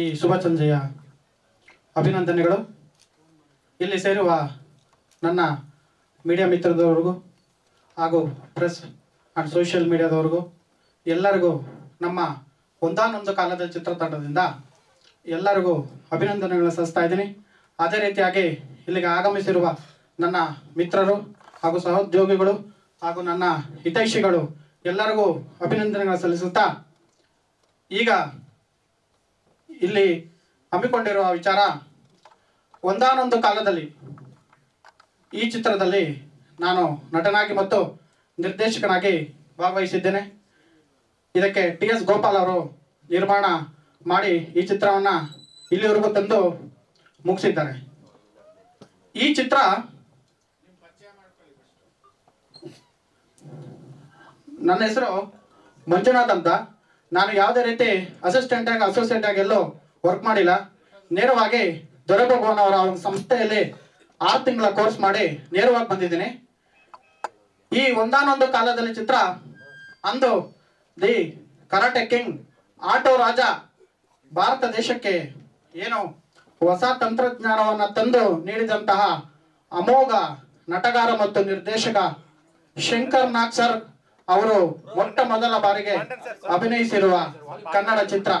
ಈ ಶುಭ ಸಂಜೆಯ ಅಭಿನಂದನೆಗಳು. ಇಲ್ಲಿ ಸೇರುವ ನನ್ನ ಮೀಡಿಯಾ ಮಿತ್ರದವರಿಗೂ ಹಾಗೂ ಪ್ರೆಸ್ ಆ್ಯಂಡ್ ಸೋಷಿಯಲ್ ಮೀಡಿಯಾದವರಿಗೂ ಎಲ್ಲರಿಗೂ ನಮ್ಮ ಒಂದಾನೊಂದು ಕಾಲದ ಚಿತ್ರತಂಡದಿಂದ ಎಲ್ಲರಿಗೂ ಅಭಿನಂದನೆಗಳನ್ನು ಸಲ್ಲಿಸ್ತಾ ಇದ್ದೀನಿ. ಅದೇ ರೀತಿಯಾಗಿ ಇಲ್ಲಿಗೆ ಆಗಮಿಸಿರುವ ನನ್ನ ಮಿತ್ರರು ಹಾಗೂ ಸಹೋದ್ಯೋಗಿಗಳು ಹಾಗೂ ನನ್ನ ಹಿತೈಷಿಗಳು ಎಲ್ಲರಿಗೂ ಅಭಿನಂದನೆಗಳನ್ನು ಸಲ್ಲಿಸುತ್ತಾ, ಈಗ ಇಲ್ಲಿ ಹಮ್ಮಿಕೊಂಡಿರುವ ವಿಚಾರ ಒಂದಾನೊಂದು ಕಾಲದಲ್ಲಿ. ಈ ಚಿತ್ರದಲ್ಲಿ ನಾನು ನಟನಾಗಿ ಮತ್ತು ನಿರ್ದೇಶಕನಾಗಿ ಭಾಗವಹಿಸಿದ್ದೇನೆ. ಇದಕ್ಕೆ ಟಿ.ಎಸ್. ಗೋಪಾಲ್ ಅವರು ನಿರ್ಮಾಣ ಮಾಡಿ ಈ ಚಿತ್ರವನ್ನು ಇಲ್ಲಿವರೆಗೂ ತಂದು ಮುಗಿಸಿದ್ದಾರೆ. ಈ ಚಿತ್ರ ನನ್ನ ಹೆಸರು ಮಂಜುನಾಥ್ ಅಂತ. ನಾನು ಯಾವುದೇ ರೀತಿ ಅಸಿಸ್ಟೆಂಟಾಗಿ ಅಸೋಸಿಯೇಟಾಗಿ ಎಲ್ಲೋ ವರ್ಕ್ ಮಾಡಿಲ್ಲ. ನೇರವಾಗಿ ದೊರೆಬೊಬ್ಬನ್ ಅವರ ಸಂಸ್ಥೆಯಲ್ಲಿ 6 ತಿಂಗಳ ಕೋರ್ಸ್ ಮಾಡಿ ನೇರವಾಗಿ ಬಂದಿದ್ದೀನಿ. ಈ ಒಂದಾನೊಂದು ಕಾಲದಲ್ಲಿ ಚಿತ್ರ ಅಂದು the karate king auto Raja Bharat ದೇಶಕ್ಕೆ ಏನು ಹೊಸ ತಂತ್ರಜ್ಞಾನವನ್ನು ತಂದು ನೀಡಿದಂತಹ ಅಮೋಘ ನಟಗಾರ ಮತ್ತು ನಿರ್ದೇಶಕ ಶಂಕರ್ ನಾಗ್ ಸರ್ ಅವರು ಮೊಟ್ಟ ಮೊದಲ ಬಾರಿಗೆ ಅಭಿನಯಿಸಿರುವ ಕನ್ನಡ ಚಿತ್ರ.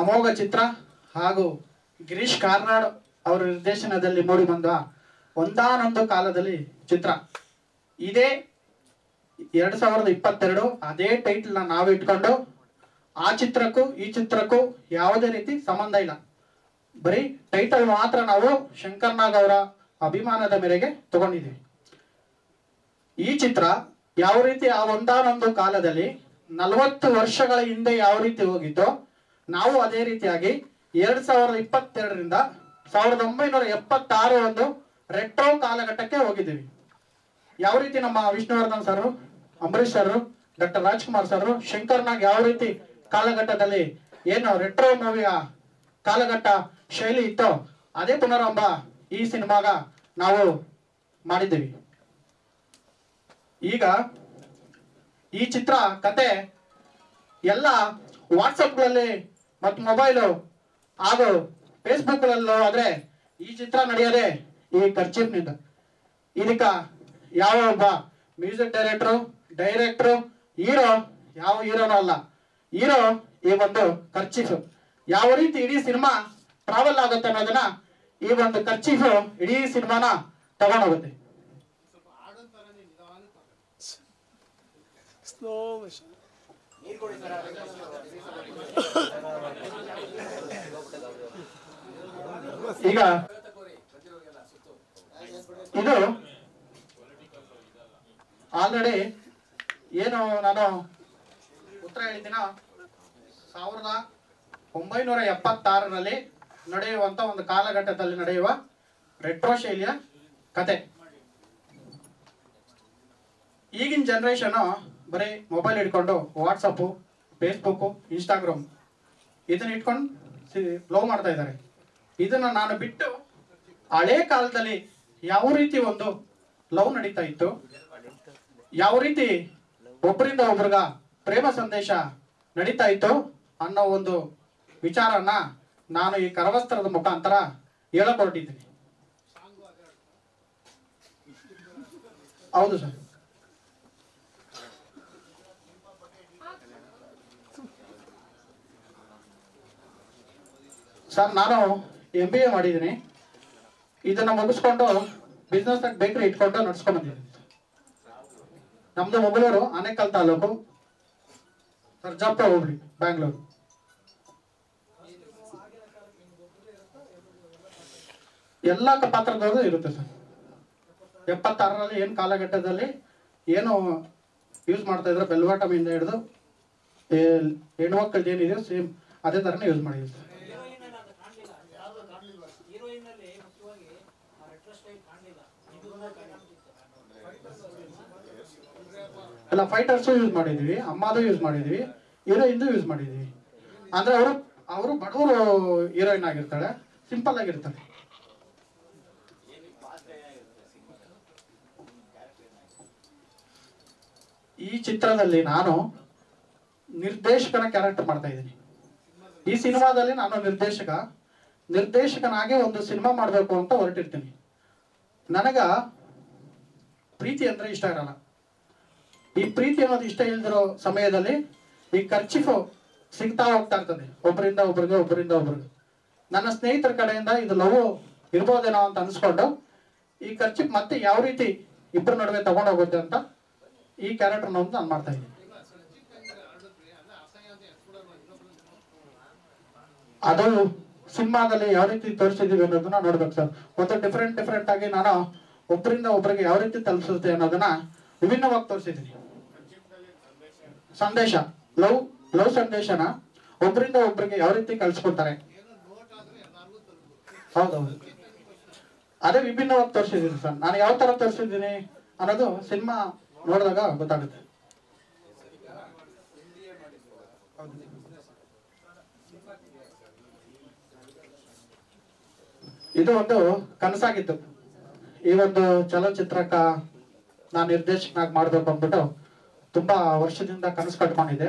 ಅಮೋಘ ಚಿತ್ರ ಹಾಗೂ ಗಿರೀಶ್ ಕಾರ್ನಾಡ್ ಅವರ ನಿರ್ದೇಶನದಲ್ಲಿ ಮೂಡಿಬಂದ ಒಂದಾನೊಂದು ಕಾಲದಲ್ಲಿ ಚಿತ್ರ. ಇದೇ 2022 ಅದೇ ಟೈಟಲ್ನ ನಾವು ಇಟ್ಕೊಂಡು ಆ ಚಿತ್ರಕ್ಕೂ ಈ ಚಿತ್ರಕ್ಕೂ ಯಾವುದೇ ರೀತಿ ಸಂಬಂಧ ಇಲ್ಲ. ಬರೀ ಟೈಟಲ್ ಮಾತ್ರ ನಾವು ಶಂಕರ್ ನಾಗ್ ಅವರ ಅಭಿಮಾನದ ಮೇರೆಗೆ ತಗೊಂಡಿದ್ದೀವಿ. ಈ ಚಿತ್ರ ಯಾವ ರೀತಿ ಆ ಒಂದಾನೊಂದು ಕಾಲದಲ್ಲಿ 40 ವರ್ಷಗಳ ಹಿಂದೆ ಯಾವ ರೀತಿ ಹೋಗಿತ್ತೋ ನಾವು ಅದೇ ರೀತಿಯಾಗಿ 2022ರಿಂದ 1976 ಒಂದು ರೆಟ್ರೋ ಕಾಲಘಟ್ಟಕ್ಕೆ ಹೋಗಿದ್ದೀವಿ. ಯಾವ ರೀತಿ ನಮ್ಮ Vishnuvardhan sir, Ambareesh sir, doctor Rajkumar sir, Shankar Nag ಯಾವ ರೀತಿ ಕಾಲಘಟ್ಟದಲ್ಲಿ ಏನು ರೆಟ್ರೋ ಮೂವಿಯ ಕಾಲಘಟ್ಟ ಶೈಲಿ ಇತ್ತೋ ಅದೇ ಪುನರಂಭ ಈ ಸಿನಿಮಾಗ ನಾವು ಮಾಡಿದ್ದೀವಿ. ಈಗ ಈ ಚಿತ್ರ ಕತೆ ಎಲ್ಲ ವಾಟ್ಸಪ್ಗಳಲ್ಲಿ ಮತ್ತು ಮೊಬೈಲು ಹಾಗೂ ಫೇಸ್ಬುಕ್ಗಳಲ್ಲೂ ಆದರೆ ಈ ಚಿತ್ರ ನಡೆಯೋದೆ ಈ ಖರ್ಚಿನಿಂದ. ಇದಕ್ಕ ಯಾವ ಒಬ್ಬ ಮ್ಯೂಸಿಕ್ ಡೈರೆಕ್ಟ್ರು ಹೀರೋ ಯಾವ ಹೀರೋನೂ ಅಲ್ಲ, ಹೀರೋ ಈ ಒಂದು ಖರ್ಚಿಫು. ಯಾವ ರೀತಿ ಇಡೀ ಸಿನಿಮಾ ಟ್ರಾವೆಲ್ ಆಗುತ್ತೆ ಅನ್ನೋದನ್ನ ಈ ಒಂದು ಖರ್ಚಿಫು ಇಡೀ ಸಿನಿಮಾನ ತಗೊಂಡೋಗುತ್ತೆ. ಈಗ ಇದು ಆಲ್ರೆಡಿ ಏನು ನಾನು ಉತ್ತರ ಹೇಳಿದ್ದೀನ, 1976ರಲ್ಲಿ ನಡೆಯುವಂಥ ಒಂದು ಕಾಲಘಟ್ಟದಲ್ಲಿ ನಡೆಯುವ ರೆಟ್ರೋ ಶೈಲಿಯ ಕತೆ. ಈಗಿನ ಜನ್ರೇಷನು ಬರೀ ಮೊಬೈಲ್ ಇಟ್ಕೊಂಡು ವಾಟ್ಸಪ್ಪು, ಫೇಸ್ಬುಕ್ಕು, ಇನ್ಸ್ಟಾಗ್ರಾಮ್ ಇದನ್ನ ಇಟ್ಕೊಂಡು ಲವ್ ಮಾಡ್ತಾ ಇದ್ದಾರೆ. ಇದನ್ನು ನಾನು ಬಿಟ್ಟು ಹಳೆ ಕಾಲದಲ್ಲಿ ಯಾವ ರೀತಿ ಒಂದು ಲವ್ ನಡೀತಾ ಇತ್ತು, ಯಾವ ರೀತಿ ಒಬ್ಬರಿಂದ ಒಬ್ರಿಗ ಪ್ರೇಮ ಸಂದೇಶ ನಡೀತಾ ಇತ್ತು ಅನ್ನೋ ಒಂದು ವಿಚಾರನ ನಾನು ಈ ಕರವಸ್ತ್ರದ ಮುಖಾಂತರ ಹೇಳಕೊಟ್ಟಿದ್ದೀನಿ. ಹೌದು ಸರ್. ಸರ್, ನಾನು MBA ಮಾಡಿದ್ದೀನಿ. ಇದನ್ನು ಮುಗಿಸ್ಕೊಂಡು ಬಿಸ್ನೆಸ್ ಆಗಿ ಬೇಕರಿ ಇಟ್ಕೊಂಡು ನಡ್ಸ್ಕೊಂಡು ಬಂದಿದ್ದೀನಿ. ನಮ್ಮದು ಮೊಬೈಲೂರು ಆನೇಕಲ್ ತಾಲೂಕು, ಸರ್ಜಾಪುರ ಹೋಗ್ಲಿ, ಬ್ಯಾಂಗ್ಳೂರು. ಎಲ್ಲ ಪಾತ್ರದವ್ರದ್ದು ಇರುತ್ತೆ ಸರ್. 76ರಲ್ಲಿ ಏನು ಕಾಲಘಟ್ಟದಲ್ಲಿ ಏನು ಯೂಸ್ ಮಾಡ್ತಾ ಇದ್ರು, ಬೆಲ್ವಾಟಮಿಂದ ಹಿಡಿದು ಹೆಣ್ಮಕ್ಳದ್ದು ಏನಿದೆಯೋ ಸೇಮ್ ಅದೇ ಥರನೇ ಯೂಸ್ ಮಾಡಿದ್ದೀವಿ ಸರ್. ಎಲ್ಲ ಫೈಟರ್ಸು ಯೂಸ್ ಮಾಡಿದ್ವಿ, ಅಮ್ಮದು ಯೂಸ್ ಮಾಡಿದ್ವಿ, hero in the use madidi. Andre avaru badoru heroine agirtale simple agirtale. Ee chitradalli nanu nirdeshakana character martta idini. Ee cinema dalli nanu nirdeshakanage ondu cinema madbeku anta hortirtini. ನನಗೆ ಪ್ರೀತಿ ಅಂದರೆ ಇಷ್ಟ ಇರಲ್ಲ. ಈ ಪ್ರೀತಿ ಅನ್ನೋದು ಇಷ್ಟ ಇಲ್ದಿರೋ ಸಮಯದಲ್ಲಿ ಈ ಖರ್ಚಿಫು ಸಿಗ್ತಾ ಹೋಗ್ತಾ ಇರ್ತದೆ, ಒಬ್ಬರಿಂದ ಒಬ್ರಿಗೆ ಒಬ್ಬರಿಂದ ಒಬ್ರಿಗೆ. ನನ್ನ ಸ್ನೇಹಿತರ ಕಡೆಯಿಂದ ಇದು ಲವ್ ಇರ್ಬೋದೇನೋ ಅಂತ ಅನ್ಸ್ಕೊಂಡು ಈ ಖರ್ಚಿಫ್ ಮತ್ತೆ ಯಾವ ರೀತಿ ಇಬ್ಬರ ನಡುವೆ ತಗೊಂಡೋಗುತ್ತೆ ಅಂತ ಈ ಕ್ಯಾರೆಕ್ಟರ್ ಅನ್ನೋದು ನಾನು ಮಾಡ್ತಾ ಇದ್ದೀನಿ. ಅದು ಸಿನಿಮಾದಲ್ಲಿ ಯಾವ ರೀತಿ ತೋರಿಸಿದೀವಿ ಅನ್ನೋದನ್ನ ನೋಡ್ಬೇಕು ಸರ್. ಮತ್ತು ಡಿಫ್ರೆಂಟ್ ಆಗಿ ನಾನು ಒಬ್ಬರಿಂದ ಒಬ್ಬರಿಗೆ ಯಾವ ರೀತಿ ತಲುಪಿಸುತ್ತೆ ಅನ್ನೋದನ್ನ ವಿಭಿನ್ನವಾಗಿ ತೋರಿಸಿದ್ದೀನಿ. ಸಂದೇಶ ಲವ್ ಸಂದೇಶನ ಒಬ್ಬರಿಂದ ಒಬ್ಬರಿಗೆ ಯಾವ ರೀತಿ ಕಳಿಸ್ಕೊಡ್ತಾರೆ, ಹೌದೌದು, ಅದೇ ವಿಭಿನ್ನವಾಗಿ ತೋರಿಸಿದ್ದೀನಿ ಸರ್. ನಾನು ಯಾವ ತರ ತೋರಿಸಿದ್ದೀನಿ ಅನ್ನೋದು ಸಿನಿಮಾ ನೋಡಿದಾಗ ಗೊತ್ತಾಗುತ್ತೆ. ಇದು ಒಂದು ಕನಸಾಗಿತ್ತು. ಈ ಒಂದು ಚಲನಚಿತ್ರಕ್ಕ ನಾನು ನಿರ್ದೇಶಕನಾಗಿ ಮಾಡಬೇಕು ಅಂದ್ಬಿಟ್ಟು ತುಂಬಾ ವರ್ಷದಿಂದ ಕನಸು ಕಟ್ಕೊಂಡಿದ್ದೆ.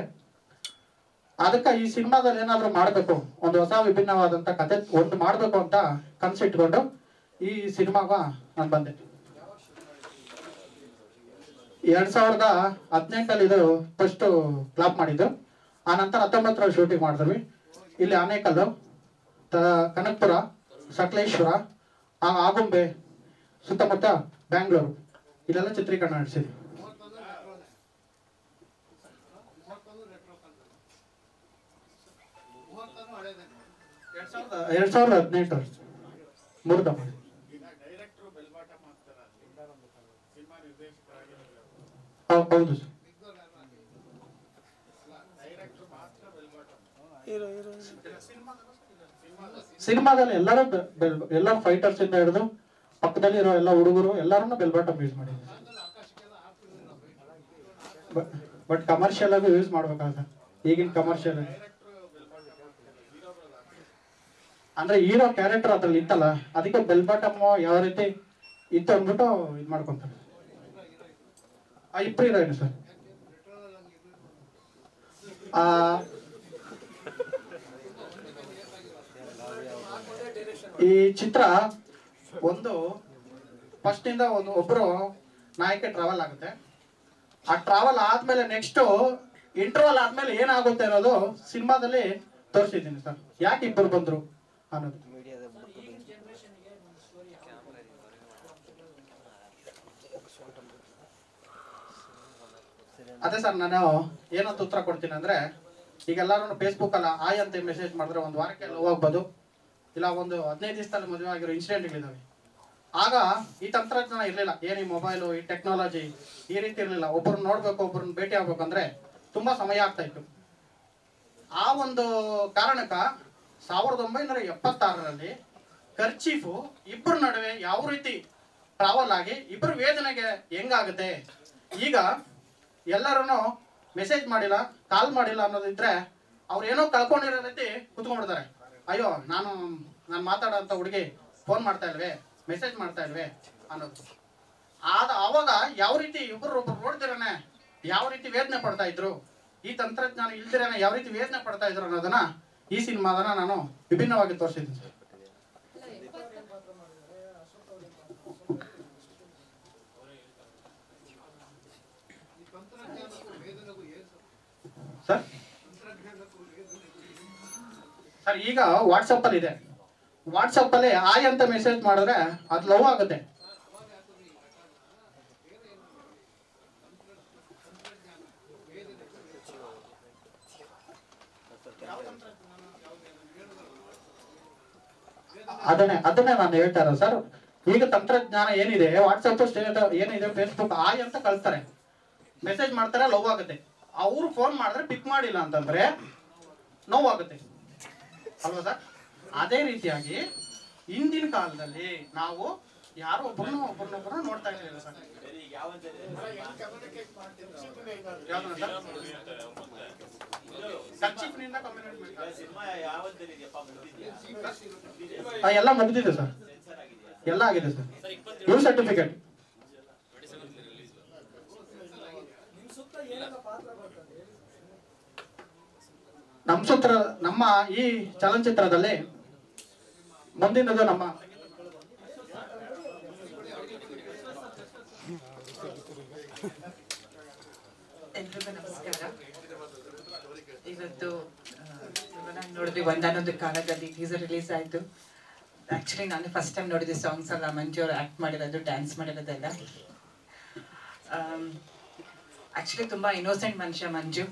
ಅದಕ್ಕೆ ಈ ಸಿನಿಮಾದಲ್ಲಿ ಏನಾದರೂ ಮಾಡಬೇಕು, ಒಂದು ಹೊಸ ವಿಭಿನ್ನವಾದಂಥ ಕತೆ ಒಂದು ಮಾಡಬೇಕು ಅಂತ ಕನಸು ಇಟ್ಕೊಂಡು ಈ ಸಿನಿಮಾಗ ನಾನು ಬಂದೆ. 2018 ಇದು ಫಸ್ಟು ಕ್ಲಾಪ್ ಮಾಡಿದ್ದು, ಆ ನಂತರ 19 ಶೂಟಿಂಗ್ ಮಾಡಿದ್ವಿ. ಇಲ್ಲಿ ಆನೇಕಲ್ಲು, ಕನಕಪುರ, ಸಕಲೇಶ್ವರ, ಆಗುಂಬೆ, ಸುತ್ತಮುತ್ತ ಬ್ಯಾಂಗ್ಳೂರು ಇಲ್ಲೆಲ್ಲ ಚಿತ್ರೀಕರಣ ನಡೆಸಿದ್ವಿ. ಎರಡ್ 2018 ಮುರ್ದ ಮಾಡಿ ಹೌದು ಸರ್. ಸಿನಿಮಾದಲ್ಲಿ ಎಲ್ಲರೂ ಫೈಟರ್ಸ್ ಇಂದ ಹಿಡಿದು ಪಕ್ಕದಲ್ಲಿ ಇರೋ ಎಲ್ಲ ಹುಡುಗರು ಎಲ್ಲರೂ ಬೆಲ್ ಬಾಟಮ್ ಯೂಸ್ ಮಾಡಿದ್ರು, ಬಟ್ ಕಮರ್ಷಿಯಲ್ ಆಗಿ ಯೂಸ್ ಮಾಡ್ಬೇಕಾದ್ರೆ ಈಗಿನ ಕಮರ್ಷಿಯಲ್ ಅಂದ್ರೆ ಹೀರೋ ಕ್ಯಾರೆಕ್ಟರ್ ಅದ್ರಲ್ಲಿ ಇತ್ತಲ್ಲ, ಅದಕ್ಕೆ ಬೆಲ್ ಬಾಟಮ್ ಯಾವ ರೀತಿ ಇತ್ತು ಅಂದ್ಬಿಟ್ಟು ಇದು ಮಾಡ್ಕೊಂತಾರೆ. ಆ ಇಬ್ರು ಹೀರೋಯಿನ್ ಸರ್, ಈ ಚಿತ್ರ ಒಂದು ಫಸ್ಟ್ ಇಂದ ಒಂದು ಒಬ್ರು ನಾಯಕ ಟ್ರಾವೆಲ್ ಆಗುತ್ತೆ. ಆ ಟ್ರಾವೆಲ್ ಆದ್ಮೇಲೆ ನೆಕ್ಸ್ಟ್ ಇಂಟರ್ವಲ್ ಆದ್ಮೇಲೆ ಏನಾಗುತ್ತೆ ಅನ್ನೋದು ಸಿನಿಮಾದಲ್ಲಿ ತೋರಿಸಿದ್ದೀನಿ ಸರ್. ಯಾಕೆ ಇಬ್ಬರು ಬಂದ್ರು ಅನ್ನೋದು ಅದೇ ಸರ್. ನಾನು ಏನಂತ ಉತ್ತರ ಕೊಡ್ತೀನಿ ಅಂದ್ರೆ, ಈಗ ಎಲ್ಲರೂ ಫೇಸ್ಬುಕ್ ಅಲ್ಲ ಆಯ್ ಅಂತ ಮೆಸೇಜ್ ಮಾಡಿದ್ರೆ ಒಂದು ವಾರಕ್ಕೆ ಲವ್ ಆಗ್ಬೋದು, ಇಲ್ಲ ಒಂದು 15 ದಿವಸದಲ್ಲಿ ಮದುವೆ ಆಗಿರೋ ಇನ್ಸಿಡೆಂಟ್ಗಳಿದ್ದಾವೆ. ಆಗ ಈ ತಂತ್ರಜ್ಞಾನ ಇರಲಿಲ್ಲ, ಏನು ಈ ಮೊಬೈಲು ಈ ಟೆಕ್ನಾಲಜಿ ಈ ರೀತಿ ಇರಲಿಲ್ಲ. ಒಬ್ಬರನ್ನ ನೋಡ್ಬೇಕು ಒಬ್ಬರನ್ನ ಭೇಟಿ ಆಗ್ಬೇಕಂದ್ರೆ ತುಂಬಾ ಸಮಯ ಆಗ್ತಾ ಇತ್ತು. ಆ ಒಂದು ಕಾರಣಕ್ಕ 1976ರಲ್ಲಿ ಕರ್ಚೀಫು ಇಬ್ಬರ ನಡುವೆ ಯಾವ ರೀತಿ ಟ್ರಾವೆಲ್ ಆಗಿ ಇಬ್ಬರು ವೇದನೆಗೆ ಹೆಂಗಾಗುತ್ತೆ. ಈಗ ಎಲ್ಲರೂ ಮೆಸೇಜ್ ಮಾಡಿಲ್ಲ ಕಾಲ್ ಮಾಡಿಲ್ಲ ಅನ್ನೋದಿದ್ರೆ ಅವ್ರು ಏನೋ ಕಳ್ಕೊಂಡಿರೋ ರೀತಿ ಕುತ್ಕೊಂಡಿರ್ತಾರೆ. ಅಯ್ಯೋ ನಾನು ಮಾತಾಡೋಂಥ ಹುಡುಗಿ ಫೋನ್ ಮಾಡ್ತಾ ಇಲ್ವೇ ಮೆಸೇಜ್ ಮಾಡ್ತಾ ಇಲ್ವೇ ಅನ್ನೋದು. ಆವಾಗ ಯಾವ ರೀತಿ ಇಬ್ಬರೊಬ್ಬರು ನೋಡ್ತಿರನೆ ಯಾವ ರೀತಿ ವೇದನೆ ಪಡ್ತಾ ಇದ್ರು, ಈ ತಂತ್ರಜ್ಞಾನ ಇಲ್ದಿರನೆ ಯಾವ ರೀತಿ ವೇದನೆ ಪಡ್ತಾ ಇದ್ರು ಅನ್ನೋದನ್ನ ಈ ಸಿನಿಮಾದನ್ನ ನಾನು ವಿಭಿನ್ನವಾಗಿ ತೋರಿಸಿದ್ದೀನಿ ಸರ್. ಸರ್ ಸರ್ ಈಗ ವಾಟ್ಸಪ್ಪಲ್ಲಿ ಇದೆ, ವಾಟ್ಸಪ್ಪಲ್ಲಿ ಆಯ್ ಅಂತ ಮೆಸೇಜ್ ಮಾಡಿದ್ರೆ ಅದು ಲವ್ ಆಗುತ್ತೆ. ಅದನ್ನೇ ನಾನು ಹೇಳ್ತಾ ಇರೋದು ಸರ್. ಈಗ ತಂತ್ರಜ್ಞಾನ ಏನಿದೆ, ವಾಟ್ಸಪ್ ಏನಿದೆ, ಫೇಸ್ಬುಕ್ ಆಯ್ ಅಂತ ಕಳಿಸ್ತಾರೆ, ಮೆಸೇಜ್ ಮಾಡ್ತಾರೆ, ಲವ್ ಆಗುತ್ತೆ. ಅವರು ಫೋನ್ ಮಾಡಿದ್ರೆ ಪಿಕ್ ಮಾಡಿಲ್ಲ ಅಂತಂದ್ರೆ ನೋವಾಗುತ್ತೆ ಅಲ್ವಾ ಸರ್. ಅದೇ ರೀತಿಯಾಗಿ ಹಿಂದಿನ ಕಾಲದಲ್ಲಿ ನಾವು ಯಾರೋ ಒಬ್ಬರನ್ನೊಬ್ಬರು ನೋಡ್ತಾ ಇರಲಿಲ್ಲ ಸರ್. ಎಲ್ಲ ಮುಗಿದಿದೆ ಸರ್, ಎಲ್ಲ ಆಗಿದೆ ಸರ್. ನ್ಯೂ ಸರ್ಟಿಫಿಕೇಟ್ ನಮ್ಮ ಈ ಚಲನಚಿತ್ರದಲ್ಲಿ ಮುಂದಿನದು ನಮ್ಮ ಎಲ್ರಿಗೂ ನಮಸ್ಕಾರ. ಇವತ್ತು ನಾನು ನೋಡಿದ್ವಿ ಒಂದಾನೊಂದು ಕಾಲದಲ್ಲಿ ಟೀಸರ್ ರಿಲೀಸ್ ಆಯಿತು. ಆ್ಯಕ್ಚುಲಿ ನಾನು ಫಸ್ಟ್ ಟೈಮ್ ನೋಡಿದ್ದೆ ಸಾಂಗ್ಸ್ ಎಲ್ಲ, ಮಂಜು ಅವರು ಆ್ಯಕ್ಟ್ ಮಾಡಿರೋದು, ಡ್ಯಾನ್ಸ್ ಮಾಡಿರೋದೆಲ್ಲ. ಆ್ಯಕ್ಚುಲಿ ತುಂಬ ಇನ್ನೋಸೆಂಟ್ ಮನುಷ್ಯ Manju,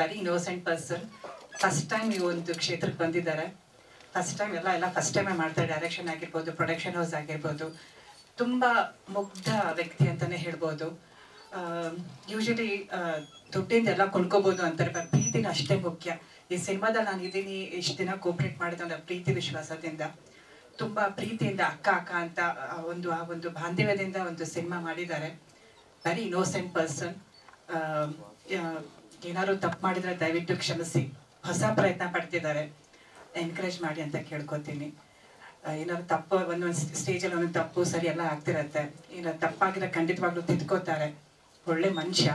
very innocent person. First time ಈ ಒಂದು ಕ್ಷೇತ್ರಕ್ಕೆ ಬಂದಿದ್ದಾರೆ, ಫಸ್ಟ್ ಟೈಮ್ ಎಲ್ಲ ಫಸ್ಟ್ ಟೈಮೇ ಮಾಡ್ತಾರೆ. ಡೈರೆಕ್ಷನ್ ಆಗಿರ್ಬೋದು, ಪ್ರೊಡಕ್ಷನ್ ಹೌಸ್ ಆಗಿರ್ಬೋದು, ತುಂಬ ಮುಗ್ಧ ವ್ಯಕ್ತಿ ಅಂತಲೇ ಹೇಳ್ಬೋದು. ಯೂಶಲಿ ದುಡ್ಡಿಂದ ಎಲ್ಲ ಕೊಂಡ್ಕೋಬೋದು ಅಂತಾರೆ, ಬಟ್ ಪ್ರೀತಿನ ಅಷ್ಟೇ ಮುಖ್ಯ. ಈ ಸಿನಿಮಾದಲ್ಲಿ ನಾನು ಇದ್ದೀನಿ, ಇಷ್ಟು ದಿನ ಕೋಪರೇಟ್ ಮಾಡಿದೆ ಅನ್ನೋ ಪ್ರೀತಿ ವಿಶ್ವಾಸದಿಂದ, ತುಂಬ ಪ್ರೀತಿಯಿಂದ ಅಕ್ಕ ಅಕ್ಕ ಅಂತ ಒಂದು ಆ ಒಂದು ಬಾಂಧವ್ಯದಿಂದ ಒಂದು ಸಿನಿಮಾ ಮಾಡಿದ್ದಾರೆ. Very innocent person. ಏನಾದ್ರು ತಪ್ಪು ಮಾಡಿದರೆ ದಯವಿಟ್ಟು ಕ್ಷಮಿಸಿ, ಹೊಸ ಪ್ರಯತ್ನ ಪಡ್ತಿದ್ದಾರೆ, ಎನ್ಕರೇಜ್ ಮಾಡಿ ಅಂತ ಕೇಳ್ಕೊತೀನಿ. ಏನಾದ್ರು ತಪ್ಪು ಒಂದೊಂದು ಸ್ಟೇಜಲ್ಲಿ ಒಂದೊಂದು ತಪ್ಪು ಸರಿ ಎಲ್ಲ ಆಗ್ತಿರತ್ತೆ. ಏನಾದ್ರು ತಪ್ಪಾಗಿರೋ ಖಂಡಿತವಾಗ್ಲೂ ತಿದ್ಕೋತಾರೆ. ಒಳ್ಳೆ ಮನುಷ್ಯ,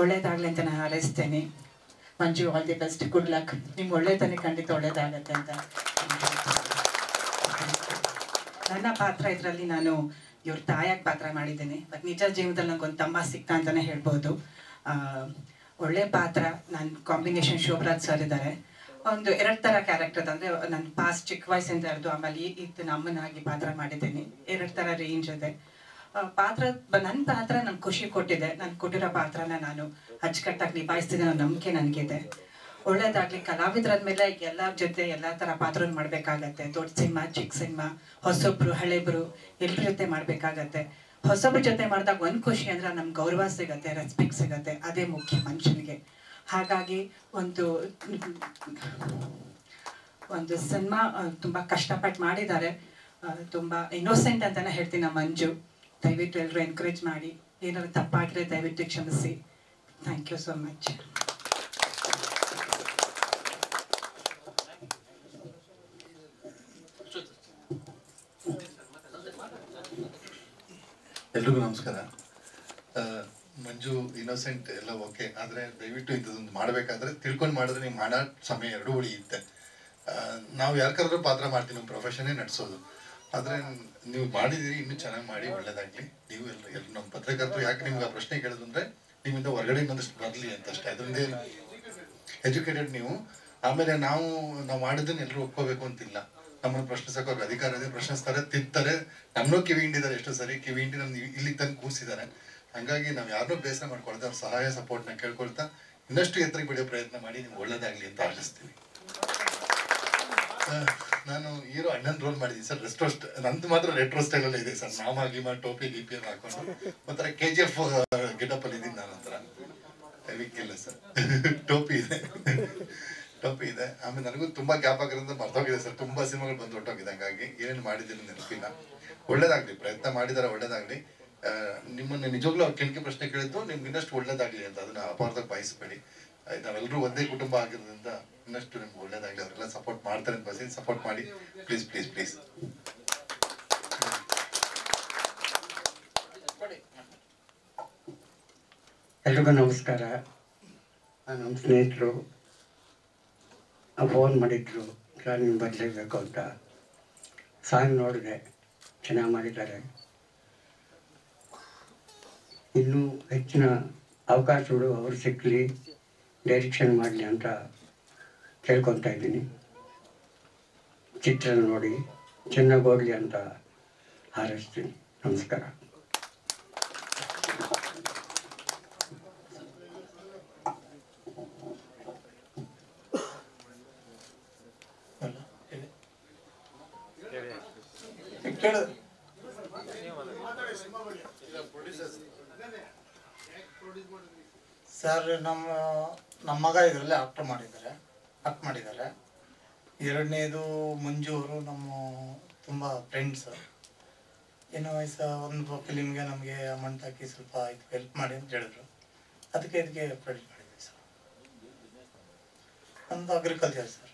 ಒಳ್ಳೇದಾಗಲಿ ಅಂತ ನಾನು ಹಾರೈಸ್ತೇನೆ. Manju, all the best, good luck. ನಿಮ್ಗೆ ಒಳ್ಳೇದನ್ನೇ ಖಂಡಿತ ಒಳ್ಳೇದಾಗತ್ತೆ ಅಂತ. ನನ್ನ ಪಾತ್ರ ಇದರಲ್ಲಿ ನಾನು ಇವ್ರ ತಾಯಾಗಿ ಪಾತ್ರ ಮಾಡಿದ್ದೀನಿ, ಬಟ್ ನಿಜ ಜೀವನದಲ್ಲಿ ನನಗೊಂದು ತಮ್ಮ ಸಿಕ್ತ ಅಂತಲೇ ಹೇಳ್ಬೋದು. ಒಳ್ಳೆ ಪಾತ್ರ. ನನ್ನ ಕಾಂಬಿನೇಷನ್ ಶೋಭರಾಜ್ ಸರ್ ಇದ್ದಾರೆ. ಒಂದು ಎರಡು ಥರ ಕ್ಯಾರೆಕ್ಟರ್ ಅಂದರೆ ನನ್ನ ಪಾಸ್ಟ್ ಚಿಕ್ಕ ವಯಸ್ಸಿಂದ ಇರೋದು, ಆಮೇಲೆ ಇದು ನಮ್ಮನಾಗಿ ಪಾತ್ರ ಮಾಡಿದ್ದೀನಿ. ಎರಡು ಥರ ರೇಂಜ್ ಇದೆ ಪಾತ್ರ. ನನ್ನ ಪಾತ್ರ ನನ್ಗೆ ಖುಷಿ ಕೊಟ್ಟಿದೆ. ನನ್ನ ಕೊಟ್ಟಿರೋ ಪಾತ್ರನ ನಾನು ಅಚ್ಚುಕಟ್ಟಾಗಿ ನಿಭಾಯಿಸ್ತಿದ್ದೆ ಅನ್ನೋ ನಂಬಿಕೆ ನನಗಿದೆ. ಒಳ್ಳೇದಾಗಲಿ. ಕಲಾವಿದರಾದ ಮೇಲೆ ಎಲ್ಲರ ಜೊತೆ ಎಲ್ಲ ಥರ ಪಾತ್ರ ಮಾಡಬೇಕಾಗತ್ತೆ. ದೊಡ್ಡ ಸಿನಿಮಾ, ಚಿಕ್ಕ ಸಿನಿಮಾ, ಹೊಸೊಬ್ರು, ಹಳೆಬ್ರು, ಎಲ್ಲರ ಜೊತೆ ಮಾಡಬೇಕಾಗತ್ತೆ. ಹೊಸೊಬ್ರ ಜೊತೆ ಮಾಡಿದಾಗ ಒಂದು ಖುಷಿ ಅಂದರೆ ನಮ್ಗೆ ಗೌರವ ಸಿಗುತ್ತೆ, ರೆಸ್ಪೆಕ್ಟ್ ಸಿಗುತ್ತೆ. ಅದೇ ಮುಖ್ಯ ಮನುಷ್ಯನಿಗೆ. ಹಾಗಾಗಿ ಒಂದು ಒಂದು ಸಿನಿಮಾ ತುಂಬ ಕಷ್ಟಪಟ್ಟು ಮಾಡಿದ್ದಾರೆ. ತುಂಬ ಇನ್ನೋಸೆಂಟ್ ಅಂತಲೇ ಹೇಳ್ತೀನಿ ನಮ್ಮ ಮಂಜು. ದಯವಿಟ್ಟು ಎಲ್ಲರೂ ಎನ್ಕರೇಜ್ ಮಾಡಿ. ಏನಾದರೂ ತಪ್ಪಾಗಿದ್ರೆ ದಯವಿಟ್ಟು ಕ್ಷಮಿಸಿ. Thank you so much. ಎಲ್ರಿಗೂ ನಮಸ್ಕಾರ. ಮಂಜು ಇನ್ನೋಸೆಂಟ್ ಎಲ್ಲ ಓಕೆ, ಆದರೆ ದಯವಿಟ್ಟು ಇಂಥದ್ದೊಂದು ಮಾಡಬೇಕಾದ್ರೆ ತಿಳ್ಕೊಂಡು ಮಾಡಿದ್ರೆ ನೀವು ಮಾಡೋ ಸಮಯ ಎರಡೂ ಉಳಿಯುತ್ತೆ. ನಾವು ಯಾರ್ಕಾದ್ರೂ ಪಾತ್ರ ಮಾಡ್ತೀವಿ, ನಮ್ಮ ಪ್ರೊಫೆಷನ್ನೇ ನಡೆಸೋದು. ಆದರೆ ನೀವು ಮಾಡಿದ್ದೀರಿ, ಇನ್ನೂ ಚೆನ್ನಾಗಿ ಮಾಡಿ, ಒಳ್ಳೇದಾಗಲಿ. ನೀವು ಎಲ್ಲ ನಮ್ಮ ಪತ್ರಕರ್ತರು ಯಾಕೆ ನಿಮ್ಗೆ ಆ ಪ್ರಶ್ನೆ ಕೇಳೋದು ಅಂದರೆ ನಿಮ್ಮಿಂದ ಹೊರಗಡೆ ಬಂದಷ್ಟು ಬರಲಿ ಅಂತಷ್ಟೇ. ಅದರಿಂದ ಎಜುಕೇಟೆಡ್ ನೀವು. ಆಮೇಲೆ ನಾವು ಮಾಡಿದ್ದನ್ನು ಎಲ್ಲರೂ ಒಪ್ಕೋಬೇಕು ಅಂತಿಲ್ಲ. ನಮ್ಮನ್ನು ಪ್ರಶ್ನಿಸೋಕೆ ಅಧಿಕಾರ ಇದೆ, ಪ್ರಶ್ನಿಸ್ತಾರೆ, ತಿಂತಾರೆ. ನನ್ನೂ ಕಿವಿ ಹಿಂಡಿದ್ದಾರೆ ಎಷ್ಟೋ ಸರಿ, ಕಿವಿ ಹಿಂಡಿ ನಮ್ಗೆ ಇಲ್ಲಿ ತಂದು ಕೂಸಿದ್ದಾರೆ. ಹಾಗಾಗಿ ನಾವು ಯಾರನ್ನೂ ಬೇಸರ ಮಾಡ್ಕೊಳ್ತಾ ಅವ್ರ ಸಹಾಯ ಸಪೋರ್ಟ್ನ ಕೇಳ್ಕೊಳ್ತಾ ಇನ್ನಷ್ಟು ಎತ್ತರಿಗೆ ಬೆಳೆಯೋ ಪ್ರಯತ್ನ ಮಾಡಿ. ನಿಮ್ಗೆ ಒಳ್ಳೇದಾಗಲಿ ಅಂತ ಆಶಿಸ್ತೀನಿ. ನಾನು ಹೀರೋ ಅಣ್ಣನ ರೋಲ್ ಮಾಡಿದ್ದೀನಿ ಸರ್. ರೆಸ್ಟ್ರೋಸ್ಟ್ ನಂದು ಮಾತ್ರ ರೆಟ್ರೋ ಸ್ಟೈಲಲ್ಲೇ ಇದೆ ಸರ್. ನಾಮಾಗ್ಲಿಮಾ ಟೋಪಿ ಗಿಪಿಯನ್ನು ಹಾಕೊಂಡು ಒಂಥರ KGF ಗೆಟಪ್ಪಲ್ಲಿ ಇದ್ದೀನಿ ನಾನು. ಒಂಥರ ವಿಕ್ಕಿಲ್ಲ ಸರ್, ಟೋಪಿ ಇದೆ. ಆಮೇಲೆ ನನಗೂ ತುಂಬ ಗ್ಯಾಪ್ ಆಗಿರೋದು ಮರ್ತೋಗಿದೆ ಸರ್. ತುಂಬ ಸಿನಿಮಾಗಳು ಬಂದು ಹೊಟ್ಟೋಗಿದೆ. ಹಂಗಾಗಿ ಏನೇನು ಮಾಡಿದ್ದೀನಿ ನೆನಪಿಲ್ಲ. ಒಳ್ಳೇದಾಗಲಿ, ಪ್ರಯತ್ನ ಮಾಡಿದ್ದಾರೆ, ಒಳ್ಳೇದಾಗಲಿ. ನಿಮ್ಮನ್ನು ನಿಜವಾಗ್ಲೂ ಅವ್ರು ಕೆಣಕಿ ಪ್ರಶ್ನೆ ಕೇಳಿದ್ದು ನಿಮ್ಗೆ ಇನ್ನಷ್ಟು ಒಳ್ಳೇದಾಗಲಿ ಅಂತ. ಅದನ್ನು ಅಪಾರ್ಧಕ್ಕೆ ಬಯಸಬೇಡಿ. ನಾವೆಲ್ಲರೂ ಒಂದೇ ಕುಟುಂಬ ಆಗಿರೋದ್ರಿಂದ ಇನ್ನಷ್ಟು ನಿಮ್ಗೆ ಒಳ್ಳೇದಾಗಲಿ. ಅವರೆಲ್ಲ ಸಪೋರ್ಟ್ ಮಾಡ್ತಾರೆ ಅಂತ ಬಯಸಿ. ಸಪೋರ್ಟ್ ಮಾಡಿ ಪ್ಲೀಸ್ ಪ್ಲೀಸ್ ಪ್ಲೀಸ್. ಎಲ್ರಿಗೂ ನಮಸ್ಕಾರ. ನಮ್ಮ ಸ್ನೇಹಿತರು ಫೋನ್ ಮಾಡಿದ್ರು, ನಾನು ನಿಮ್ಗೆ ಬರಲೇಬೇಕು ಅಂತ. ಸಾಂಗ್ ನೋಡಿದೆ, ಚೆನ್ನಾಗಿ ಮಾಡಿದ್ದಾರೆ. ಇನ್ನೂ ಹೆಚ್ಚಿನ ಅವಕಾಶಗಳು ಅವ್ರು ಸಿಕ್ಕಲಿ, ಡೈರೆಕ್ಷನ್ ಮಾಡಲಿ ಅಂತ ಕೇಳ್ಕೊತಾ ಇದ್ದೀನಿ. ಚಿತ್ರ ನೋಡಿ ಚೆನ್ನಾಗಿ ಓಡಲಿ ಅಂತ ಹಾರೈಸ್ತೀನಿ. ನಮಸ್ಕಾರ. ಸರ್, ನಮ್ಮ ಮಗ ಇದರಲ್ಲಿ ಆಕ್ಟ್ ಮಾಡಿದ್ದಾರೆ. ಎರಡನೇದು ಮಂಜು ಅವರು ನಮ್ಮ ತುಂಬ ಫ್ರೆಂಡ್ಸ್. ಏನೋ ವಯಸ್ಸು ಒಂದು ಫಿಲಿಮ್ಗೆ ನಮಗೆ ಅಮೌಂಟ್ ಹಾಕಿ ಸ್ವಲ್ಪ ಇದು ಹೆಲ್ಪ್ ಮಾಡಿ ಅಂತ ಹೇಳಿದ್ರು. ಅದಕ್ಕೆ ಕ್ರೆಡಿಟ್ ಮಾಡಿದ್ವಿ sir. and agriculture, sir.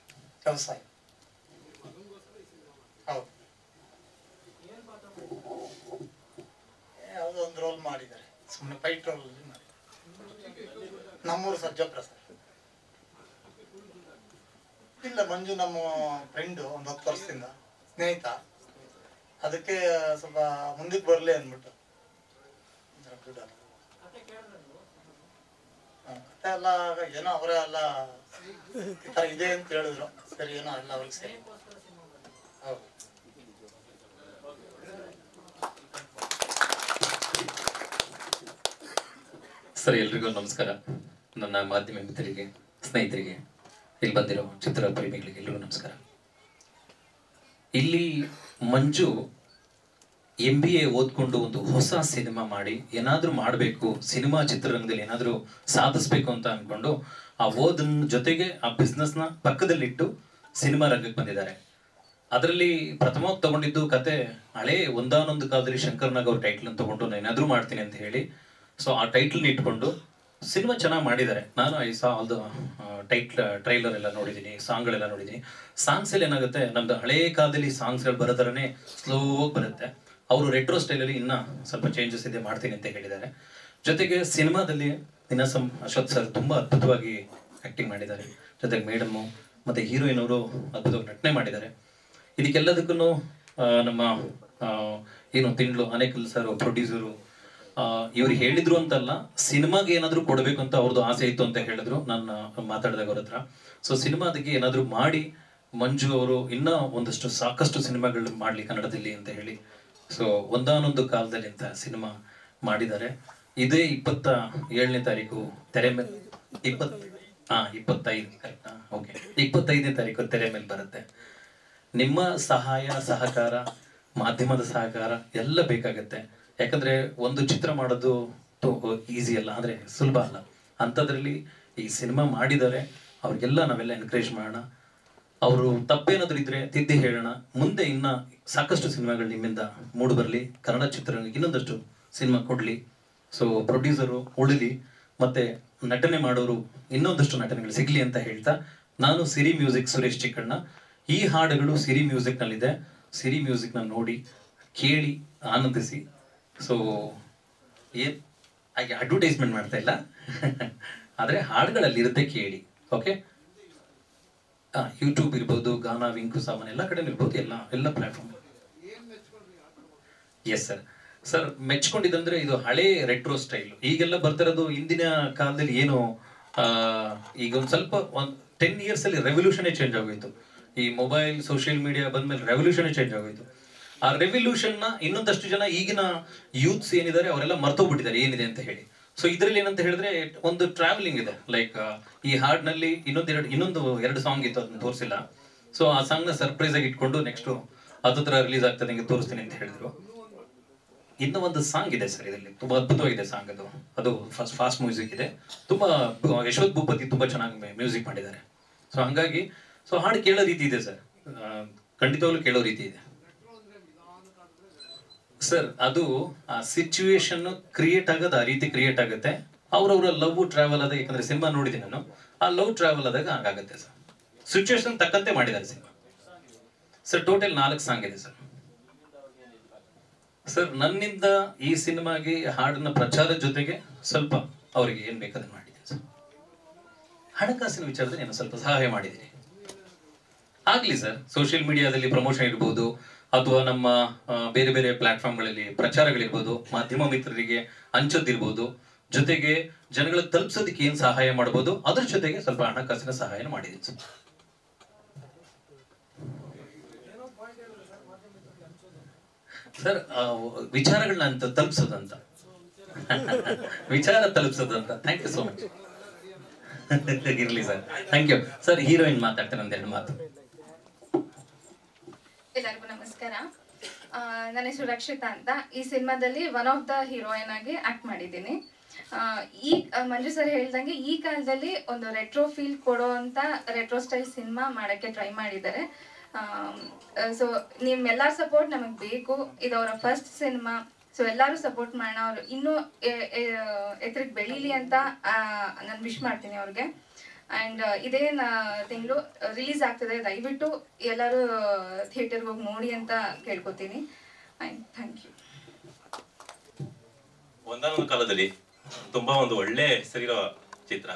Ramsai. How? Yeah, one roll made there. Some pie roll. Namur Sarjapra, sir. Illa Manju namu friend on 10 varshadinda snehita adakke ಸ್ವಲ್ಪ ಮುಂದಿಗೆ ಬರಲಿ ಅಂದ್ಬಿಟ್ಟು ಅಲ್ಲ ಏನೋ ಅವರ ಅಲ್ಲ ಇದೆ ಅಂತ ಹೇಳಿದ್ರು ಸರಿ ಏನೋ ಅಲ್ಲ ಅವರಿಗೆ ಸರಿ ಹೌದು ಸರಿ ಎಲ್ಲರಿಗೂ ನಮಸ್ಕಾರ ನನ್ನ ಮಾಧ್ಯಮ ಮಿತ್ರರಿಗೆ ಸ್ನೇಹಿತರಿಗೆ ಇಲ್ಲಿ ಬಂದಿರೋ ಚಿತ್ರ ಪ್ರೇಮಿಗಳಿಗೆ ಎಲ್ಲರಿಗೂ ನಮಸ್ಕಾರ. ಇಲ್ಲಿ ಮಂಜು MBA ಓದ್ಕೊಂಡು ಒಂದು ಹೊಸ ಸಿನಿಮಾ ಮಾಡಿ ಏನಾದರೂ ಮಾಡಬೇಕು, ಸಿನಿಮಾ ಚಿತ್ರರಂಗದಲ್ಲಿ ಏನಾದರೂ ಸಾಧಿಸಬೇಕು ಅಂತ ಅಂದ್ಕೊಂಡು ಆ ಓದನ್ನ ಜೊತೆಗೆ ಆ ಬಿಸ್ನೆಸ್ನ ಪಕ್ಕದಲ್ಲಿಟ್ಟು ಸಿನಿಮಾ ರಂಗಕ್ಕೆ ಬಂದಿದ್ದಾರೆ. ಅದರಲ್ಲಿ ಪ್ರಥಮವಾಗಿ ತಗೊಂಡಿದ್ದು ಕತೆ ಹಳೆ ಒಂದಾನೊಂದು ಕಾಲದಲ್ಲಿ ಶಂಕರ್ ನಾಗ್ ಅವ್ರ ಟೈಟ್ಲನ್ನು ತಗೊಂಡು ನಾನು ಏನಾದರೂ ಮಾಡ್ತೀನಿ ಅಂತ ಹೇಳಿ ಸೊ ಆ ಟೈಟ್ಲನ್ನ ಇಟ್ಕೊಂಡು ಸಿನಿಮಾ ಚೆನ್ನಾಗಿ ಮಾಡಿದ್ದಾರೆ. ನಾನು I saw all the trailer ಎಲ್ಲ ನೋಡಿದ್ದೀನಿ, ಸಾಂಗ್ಗಳೆಲ್ಲ ನೋಡಿದ್ದೀನಿ. ಸಾಂಗ್ಸಲ್ಲಿ ಏನಾಗುತ್ತೆ, ನಮ್ದು ಹಳೇ ಕಾಲದಲ್ಲಿ ಸಾಂಗ್ಸ್ಗಳು ಬರೋ ಥರನೇ ಸ್ಲೋ ಬರುತ್ತೆ. ಅವರು ರೆಟ್ರೋ ಸ್ಟೈಲಲ್ಲಿ ಇನ್ನೂ ಸ್ವಲ್ಪ ಚೇಂಜಸ್ ಇದೆ ಮಾಡ್ತೀನಿ ಅಂತ ಹೇಳಿದ್ದಾರೆ. ಜೊತೆಗೆ ಸಿನಿಮಾದಲ್ಲಿ ದಿನೇಶ್ ಅಶೋಕ್ ಸರ್ ತುಂಬ ಅದ್ಭುತವಾಗಿ ಆ್ಯಕ್ಟಿಂಗ್ ಮಾಡಿದ್ದಾರೆ. ಜೊತೆಗೆ ಮೇಡಮು ಮತ್ತು ಹೀರೋಯಿನ್ ಅವರು ಅದ್ಭುತವಾಗಿ ನಟನೆ ಮಾಡಿದ್ದಾರೆ. ಇದಕ್ಕೆಲ್ಲದಕ್ಕೂ ನಮ್ಮ ಏನು ತಿಂಗಳು ಅನೇಕಲ್ ಸರ್ ಪ್ರೊಡ್ಯೂಸರು ಇವ್ರು ಹೇಳಿದ್ರು ಅಂತಲ್ಲ, ಸಿನಿಮಾಗೆ ಏನಾದರೂ ಕೊಡಬೇಕು ಅಂತ ಅವ್ರದ್ದು ಆಸೆ ಇತ್ತು ಅಂತ ಹೇಳಿದ್ರು ನಾನು ಮಾತಾಡಿದಾಗ ಅವ್ರ ಹತ್ರ. ಸೊ ಸಿನಿಮಾದಕ್ಕೆ ಏನಾದರೂ ಮಾಡಿ ಮಂಜು ಅವರು ಇನ್ನೂ ಒಂದಷ್ಟು ಸಾಕಷ್ಟು ಸಿನಿಮಾಗಳು ಮಾಡಲಿ ಕನ್ನಡದಲ್ಲಿ ಅಂತ ಹೇಳಿ ಸೊ ಒಂದಾನೊಂದು ಕಾಲದಲ್ಲಿ ಅಂತ ಸಿನಿಮಾ ಮಾಡಿದ್ದಾರೆ. ಇದೇ 27ನೇ ತಾರೀಕು ತೆರೆ ಮೇಲೆ 25 ಕರೆಕ್ಟಾ? ಓಕೆ, 25ನೇ ತಾರೀಕು ತೆರೆ ಮೇಲೆ ಬರುತ್ತೆ. ನಿಮ್ಮ ಸಹಾಯ ಸಹಕಾರ, ಮಾಧ್ಯಮದ ಸಹಕಾರ ಎಲ್ಲ ಬೇಕಾಗುತ್ತೆ. ಯಾಕಂದರೆ ಒಂದು ಚಿತ್ರ ಮಾಡೋದು ಈಸಿ ಅಲ್ಲ, ಅಂದರೆ ಸುಲಭ ಅಲ್ಲ. ಅಂಥದ್ರಲ್ಲಿ ಈ ಸಿನಿಮಾ ಮಾಡಿದ್ದಾರೆ, ಅವ್ರಿಗೆಲ್ಲ ನಾವೆಲ್ಲ ಎನ್ಕರೇಜ್ ಮಾಡೋಣ. ಅವರು ತಪ್ಪೇನಾದರೂ ಇದ್ದರೆ ತಿದ್ದಿ ಹೇಳೋಣ. ಮುಂದೆ ಇನ್ನೂ ಸಾಕಷ್ಟು ಸಿನಿಮಾಗಳು ನಿಮ್ಮಿಂದ ಮೂಡಿ ಬರಲಿ, ಕನ್ನಡ ಚಿತ್ರರಂಗಕ್ಕೆ ಇನ್ನೊಂದಷ್ಟು ಸಿನಿಮಾ ಕೊಡಲಿ. ಸೊ ಪ್ರೊಡ್ಯೂಸರು ಉಳಿಲಿ ಮತ್ತು ನಟನೆ ಮಾಡೋರು ಇನ್ನೊಂದಷ್ಟು ನಟನೆಗಳು ಸಿಗಲಿ ಅಂತ ಹೇಳ್ತಾ ನಾನು ಸಿರಿ ಮ್ಯೂಸಿಕ್ ಸುರೇಶ್ ಚಿಕ್ಕಣ್ಣ. ಈ ಹಾಡುಗಳು ಸಿರಿ ಮ್ಯೂಸಿಕ್ನಲ್ಲಿದೆ. ಸಿರಿ ಮ್ಯೂಸಿಕ್ನ ನೋಡಿ, ಕೇಳಿ, ಆನಂದಿಸಿ. ಸೊ ಏನು ಹಾಗೆ ಅಡ್ವರ್ಟೈಸ್ಮೆಂಟ್ ಮಾಡ್ತಾ ಇಲ್ಲ, ಆದರೆ ಹಾಡುಗಳಲ್ಲಿರುತ್ತೆ, ಕೇಳಿ. ಓಕೆ, ಯೂಟ್ಯೂಬ್ ಇರ್ಬೋದು, ಗಾನಾ, ವಿಂಕು ಸಾಮಾನು ಎಲ್ಲ ಕಡೆ ಇರ್ಬೋದು, ಎಲ್ಲ ಪ್ಲ್ಯಾಟ್ಫಾರ್ಮ್. Yes sir. ಸರ್ ಮೆಚ್ಕೊಂಡಿದ್ದಂದರೆ ಇದು ಹಳೇ ರೆಟ್ರೋ ಸ್ಟೈಲು, ಈಗೆಲ್ಲ ಬರ್ತಿರೋದು ಇಂದಿನ ಕಾಲದಲ್ಲಿ ಏನು ಈಗ ಒಂದು ಸ್ವಲ್ಪ ಒಂದು 10 years ರೆವಲ್ಯೂಷನೇ ಚೇಂಜ್ ಆಗೋಯಿತು. ಈ ಮೊಬೈಲ್ ಸೋಷಿಯಲ್ ಮೀಡಿಯಾ ಬಂದಮೇಲೆ ರೆವಲ್ಯೂಷನೇ ಚೇಂಜ್ ಆಗೋಯಿತು. ಆ ರೆವಲ್ಯೂಷನ್ನ ಇನ್ನೊಂದಷ್ಟು ಜನ ಈಗಿನ ಯೂತ್ಸ್ ಏನಿದ್ದಾರೆ ಅವರೆಲ್ಲ ಮರ್ತೋಗ್ಬಿಟ್ಟಿದ್ದಾರೆ ಏನಿದೆ ಅಂತ ಹೇಳಿ. ಸೊ ಇದರಲ್ಲಿ ಏನಂತ ಹೇಳಿದ್ರೆ ಒಂದು ಟ್ರಾವೆಲಿಂಗ್ ಇದೆ. ಲೈಕ್ ಈ ಹಾಡಿನಲ್ಲಿ ಇನ್ನೊಂದು ಎರಡು ಸಾಂಗ್ ಇತ್ತು, ಅದನ್ನ ತೋರಿಸಿಲ್ಲ. ಸೊ ಆ ಸಾಂಗ್ನ ಸರ್ಪ್ರೈಸ್ ಆಗಿ ಇಟ್ಕೊಂಡು ನೆಕ್ಸ್ಟು ಅದತ್ರ ರಿಲೀಸ್ ಆಗ್ತದೆ, ಹಿಂಗೆ ತೋರಿಸ್ತೀನಿ ಅಂತ ಹೇಳಿದ್ರು. ಇನ್ನೂ ಒಂದು ಸಾಂಗ್ ಇದೆ ಸರ್, ಇದರಲ್ಲಿ ತುಂಬ ಅದ್ಭುತವಾಗಿದೆ ಸಾಂಗ್. ಅದು ಫಾಸ್ಟ್ ಮ್ಯೂಸಿಕ್ ಇದೆ, ತುಂಬ ಯಶೋಧ್ ಭೂಪತಿ ತುಂಬ ಚೆನ್ನಾಗಿ ಮ್ಯೂಸಿಕ್ ಮಾಡಿದ್ದಾರೆ. ಸೊ ಹಂಗಾಗಿ ಸೊ ಹಾಡು ಕೇಳೋ ರೀತಿ ಇದೆ ಸರ್, ಖಂಡಿತವಾಗ್ಲೂ ಕೇಳೋ ರೀತಿ ಇದೆ ಸರ್. ಅದು ಆ ಸಿಚುವೇಶನ್ ಕ್ರಿಯೇಟ್ ಆಗೋದು ಆ ರೀತಿ ಕ್ರಿಯೇಟ್ ಆಗುತ್ತೆ. ಅವ್ರವ್ರ ಲವ್ ಟ್ರಾವೆಲ್ ಆದಾಗ, ಯಾಕಂದ್ರೆ ಸಿನಿಮಾ ನೋಡಿದ್ದೀನಿ ನಾನು, ಆ ಲವ್ ಟ್ರಾವೆಲ್ ಆದಾಗ ಹಂಗಾಗುತ್ತೆ ಸರ್. ಸಿಚುವೇಶನ್ ತಕ್ಕಂತೆ ಮಾಡಿದ್ದಾರೆ ಸಿನಿಮಾ ಸರ್. ಟೋಟಲ್ 4 ಸಾಂಗ್ ಇದೆ ಸರ್. ಸರ್ ನನ್ನಿಂದ ಈ ಸಿನಿಮಾಗೆ ಹಾಡನ್ನ ಪ್ರಚಾರದ ಜೊತೆಗೆ ಸ್ವಲ್ಪ ಅವರಿಗೆ ಏನು ಬೇಕಾದ್ರೆ ಮಾಡಿದ್ದೀನಿ ಸರ್. ಹಣಕಾಸಿನ ವಿಚಾರದಲ್ಲಿ ನಾನು ಸ್ವಲ್ಪ ಸಹಾಯ ಮಾಡಿದ್ದೀನಿ. ಆಗಲಿ ಸರ್, ಸೋಷಿಯಲ್ ಮೀಡಿಯಾದಲ್ಲಿ ಪ್ರಮೋಷನ್ ಇರ್ಬೋದು ಅಥವಾ ನಮ್ಮ ಬೇರೆ ಬೇರೆ ಪ್ಲಾಟ್ಫಾರ್ಮ್ಗಳಲ್ಲಿ ಪ್ರಚಾರಗಳಿರ್ಬೋದು, ಮಾಧ್ಯಮ ಮಿತ್ರರಿಗೆ ಹಂಚೋದಿರ್ಬೋದು, ಜೊತೆಗೆ ಜನಗಳ ತಲುಪಿಸೋದಕ್ಕೆ ಏನು ಸಹಾಯ ಮಾಡ್ಬೋದು ಅದ್ರ ಜೊತೆಗೆ ಸ್ವಲ್ಪ ಹಣಕಾಸಿನ ಸಹಾಯ ಮಾಡಿದ್ದೀನಿ ಸರ್. ಸರ್ ವಿಚಾರಗಳನ್ನ ತಲುಪಿಸೋದಂತ, ವಿಚಾರ ತಲುಪಿಸೋದಂತ. Thank you so much. ಇರಲಿ sir, thank you sir. Heroine ಮಾತಾಡ್ತಾರೆ ಒಂದೆರಡು ಮಾತು. ಎಲ್ಲರಿಗೂ ನಮಸ್ಕಾರ. ನನ್ನ ಹೆಸರು ರಕ್ಷಿತಾ ಅಂತ. ಈ ಸಿನಿಮಾದಲ್ಲಿ ಒನ್ ಆಫ್ ದ ಹೀರೋಯಿನ್ ಆಗಿ ಆಕ್ಟ್ ಮಾಡಿದ್ದೀನಿ. ಈ ಮಂಜು ಸರ್ ಹೇಳ್ದಂಗೆ ಈ ಕಾಲದಲ್ಲಿ ಒಂದು ರೆಟ್ರೋ ಫೀಲ್ ಕೊಡೋ ಅಂತ ರೆಟ್ರೋ ಸ್ಟೈಲ್ ಸಿನಿಮಾ ಮಾಡೋಕ್ಕೆ ಟ್ರೈ ಮಾಡಿದ್ದಾರೆ. ಸೊ ನಿಮ್ಮೆಲ್ಲರ ಸಪೋರ್ಟ್ ನಮಗೆ ಬೇಕು. ಇದು ಅವರ ಫಸ್ಟ್ ಸಿನಿಮಾ, ಸೊ ಎಲ್ಲರೂ ಸಪೋರ್ಟ್ ಮಾಡೋಣ. ಅವರು ಇನ್ನೂ ಎತ್ತರಕ್ಕೆ ಬೆಳೀಲಿ ಅಂತ ನಾನು ವಿಶ್ ಮಾಡ್ತೀನಿ ಅವ್ರಿಗೆ. And ಇದೆನ ತಿಂಗಳು ರಿಲೀಸ್ ಆಗ್ತಿದೆ ದಯವಿಟ್ಟು ಎಲ್ಲರೂ ಥಿಯೇಟರ್ ಹೋಗಿ ನೋಡಿ ಅಂತ ಕೇಳ್ಕೊತೀನಿ ಅಂಡ್ ಥ್ಯಾಂಕ್ ಯು ಒಂದಾನೊಂದು ಕಾಲದಲ್ಲಿ ತುಂಬಾ ಒಂದು ಒಳ್ಳೆ ಹೆಸರಿರೋ ಚಿತ್ರ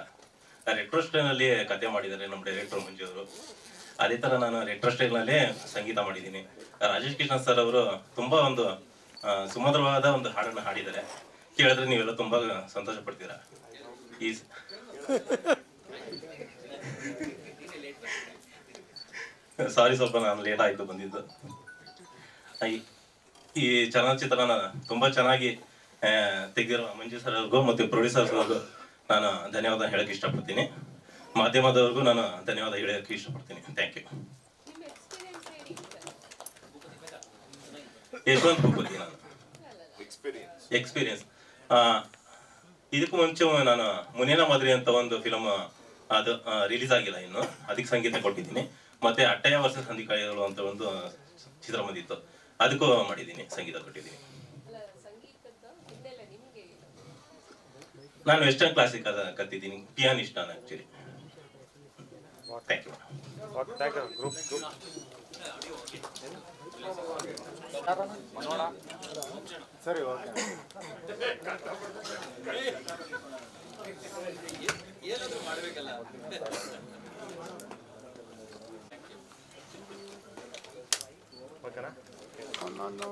ರೆಟ್ರೋ ಸ್ಟೈಲ್ ನಲ್ಲಿ ಕಥೆ ಮಾಡಿದ್ದಾರೆ ನಮ್ಮ ಡೈರೆಕ್ಟರ್ ಮಂಜು ಅವರು ಅದೇ ತರ ನಾನು ರೆಟ್ರೋ ಸ್ಟೈಲ್ ನಲ್ಲಿ ಸಂಗೀತ ಮಾಡಿದ್ದೀನಿ ರಾಜೇಶ್ ಕಿಶನ್ ಸರ್ ಅವರು ತುಂಬಾ ಒಂದು ಸುಮಧುರವಾದ ಒಂದು ಹಾಡನ್ನ ಹಾಡಿದ್ದಾರೆ ಕೇಳಿದ್ರೆ ನೀವೆಲ್ಲ ತುಂಬಾ ಸಂತೋಷ ಪಡ್ತೀರಾ ಸಾರಿ ಸ್ವಲ್ಪ ನಾನು ಲೇಟ್ ಆಯಿತು ಬಂದಿದ್ದು ಈ ಚಲನಚಿತ್ರನ ತುಂಬಾ ಚೆನ್ನಾಗಿ ತೆಗೆದಿರೋ ಮಂಜು ಸರ್ ಅವ್ರಿಗೂ ಮತ್ತು ಪ್ರೊಡ್ಯೂಸರ್ಸ್ಗೂ ನಾನು ಧನ್ಯವಾದ ಹೇಳಕ್ಕೆ ಇಷ್ಟಪಡ್ತೀನಿ ಮಾಧ್ಯಮದವ್ರಿಗೂ ನಾನು ಧನ್ಯವಾದ ಹೇಳಕ್ಕೆ ಇಷ್ಟಪಡ್ತೀನಿ ಥ್ಯಾಂಕ್ ಯು ಯಶವಂತ್ ಭೂಪತಿ ನಾನು ಎಕ್ಸ್ಪೀರಿಯನ್ಸ್ ಇದಕ್ಕೂ ಮುಂಚೆ ನಾನು ಮುನೇನ ಮಾದರಿ ಅಂತ ಒಂದು ಫಿಲಮ್ ಅದು ರಿಲೀಸ್ ಆಗಿಲ್ಲ ಇನ್ನು ಅದಕ್ಕೆ ಸಂಗೀತ ಕೊಟ್ಟಿದ್ದೀನಿ ಮತ್ತೆ ಅಟ್ಟಯ್ಯ ವರ್ಸಸ್ ಹಂದಿಕಾಯಿಗಳು ಅಂತ ಒಂದು ಚಿತ್ರ ಬಂದಿತ್ತು ಅದಕ್ಕೂ ಮಾಡಿದ್ದೀನಿ ಸಂಗೀತ ಕೊಟ್ಟಿದ್ದೀನಿ ನಾನು ವೆಸ್ಟರ್ನ್ ಕ್ಲಾಸಿಕ್ ಅದ ಕತ್ತಿದ್ದೀನಿ ಪಿಯಾನಿಸ್ಟ್ ನಾನು ಆಕ್ಚುಲಿ ಸರಿ ಓಕೆ ಏನಾದರೂ ಮಾಡಬೇಕಲ್ಲ ಓಕೆನಾ